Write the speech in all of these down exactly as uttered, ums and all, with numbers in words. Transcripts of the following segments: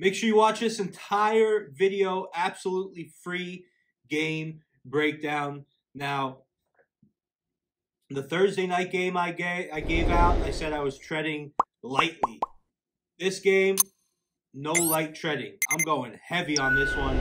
Make sure you watch this entire video, absolutely free game breakdown. Now, the Thursday night game I gave, I gave out, I said I was treading lightly. This game, no light treading. I'm going heavy on this one.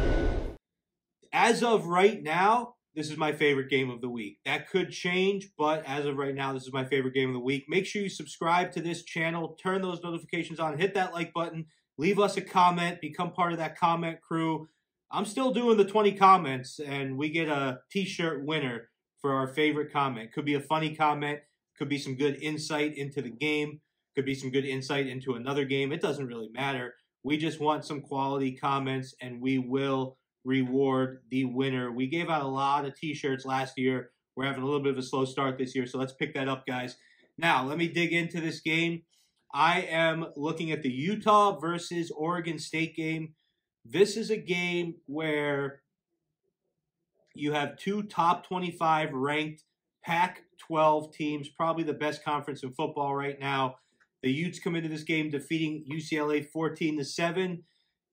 As of right now, this is my favorite game of the week. That could change, but as of right now, this is my favorite game of the week. Make sure you subscribe to this channel, turn those notifications on, hit that like button, leave us a comment, become part of that comment crew. I'm still doing the twenty comments, and we get a t-shirt winner for our favorite comment. Could be a funny comment, could be some good insight into the game, could be some good insight into another game. It doesn't really matter. We just want some quality comments, and we will reward the winner. We gave out a lot of t-shirts last year. We're having a little bit of a slow start this year, so let's pick that up, guys. Now, let me dig into this game. I am looking at the Utah versus Oregon State game. This is a game where you have two top twenty-five ranked Pac twelve teams, probably the best conference in football right now. The Utes come into this game defeating U C L A fourteen to seven.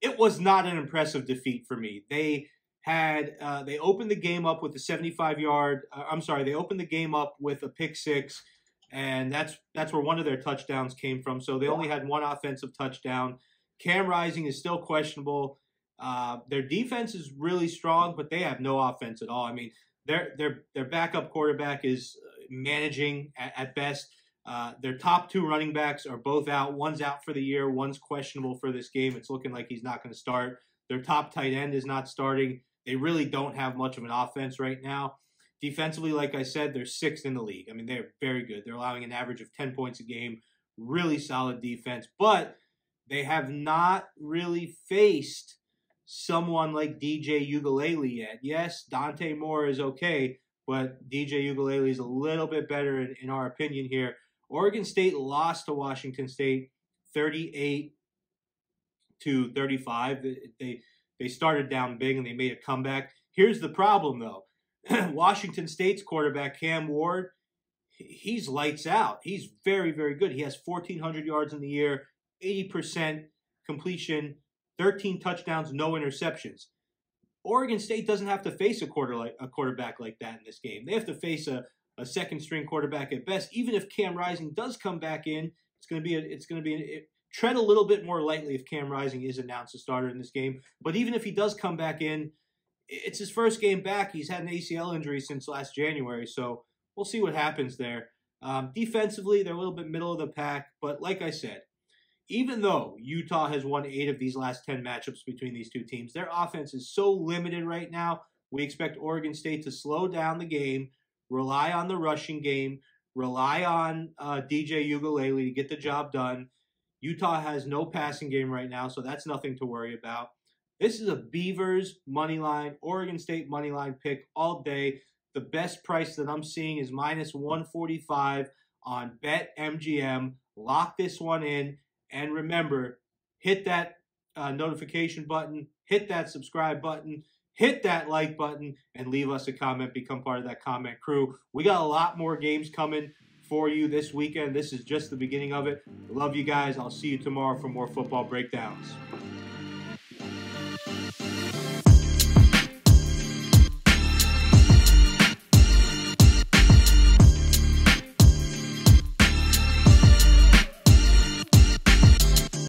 It was not an impressive defeat for me. They had uh, they opened the game up with a seventy-five yard. Uh, I'm sorry, they opened the game up with a pick six, and that's that's where one of their touchdowns came from. So they only had one offensive touchdown. Cam Rising is still questionable. Uh, their defense is really strong, but they have no offense at all. I mean, their their their backup quarterback is managing at, at best. Uh, their top two running backs are both out. One's out for the year. One's questionable for this game. It's looking like he's not going to start. Their top tight end is not starting. They really don't have much of an offense right now. Defensively, like I said, they're sixth in the league. I mean, they're very good. They're allowing an average of ten points a game. Really solid defense. But they have not really faced someone like D J Uiagalelei yet. Yes, Dante Moore is okay, but D J Uiagalelei is a little bit better in, in our opinion here. Oregon State lost to Washington State thirty-eight to thirty-five. They, they started down big, and they made a comeback. Here's the problem, though. Washington State's quarterback, Cam Ward, he's lights out. He's very, very good. He has fourteen hundred yards in the year, eighty percent completion, thirteen touchdowns, no interceptions. Oregon State doesn't have to face a, quarter like, a quarterback like that in this game. They have to face a a second-string quarterback at best. Even if Cam Rising does come back in, it's going to be a, it's going to be an, it, tread a little bit more lightly if Cam Rising is announced a starter in this game. But even if he does come back in, it's his first game back. He's had an A C L injury since last January, so we'll see what happens there. Um, defensively, they're a little bit middle of the pack, but like I said, even though Utah has won eight of these last ten matchups between these two teams, their offense is so limited right now. We expect Oregon State to slow down the game, rely on the rushing game, rely on uh, D J Uiagalelei to get the job done. Utah has no passing game right now, so that's nothing to worry about. This is a Beavers money line, Oregon State money line pick all day. The best price that I'm seeing is minus one forty-five on BetMGM. Lock this one in, and remember, hit that uh, notification button, hit that subscribe button, hit that like button, and leave us a comment. Become part of that comment crew. We got a lot more games coming for you this weekend. This is just the beginning of it. Love you guys. I'll see you tomorrow for more football breakdowns.